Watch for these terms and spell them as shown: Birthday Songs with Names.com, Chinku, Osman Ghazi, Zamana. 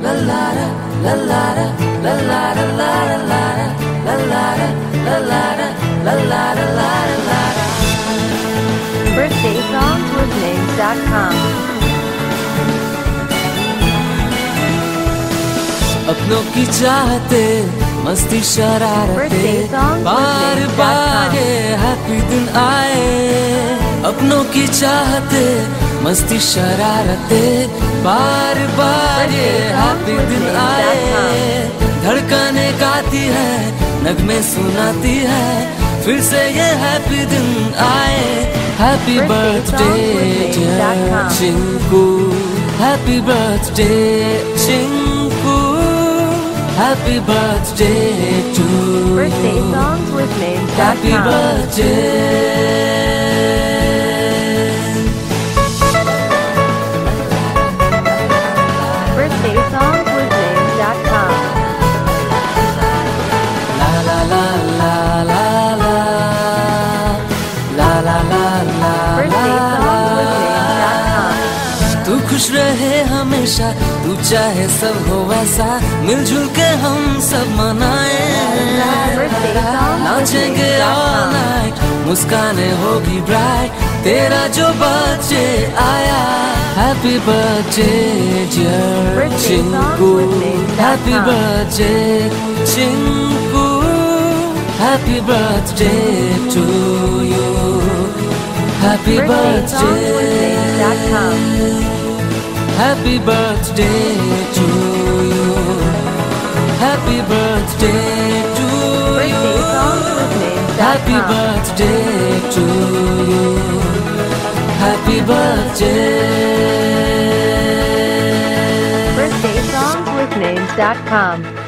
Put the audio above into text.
la la la la la la la la la la la la la la. Birthday Songs with Names.com. अपनों की चाहते मस्ती शरारते बार बार happy दिन आए. अपनों की चाहते मस्ती शरारते बार बार ये हैप्पी दिन आए. धड़कने गाती है नगमे सुनाती है फिर से ये हैप्पी दिन आए. Happy birthday Chinku, happy birthday Chinku, happy birthday to you, happy birthday. तू खुश रहे हमेशा, तू चाहे सब हो वैसा, मिलजुल के हम सब मनाए. नाचेंगे all night, मुस्काने होगी ब्राइट, तेरा जो बच्चे आया. Happy birthday dear Chinku, happy birthday Chinku, happy birthday to you, happy birthday. Happy birthday to you, happy birthday to you, happy birthday to you, happy birthday. Birthday Songs with Names.com.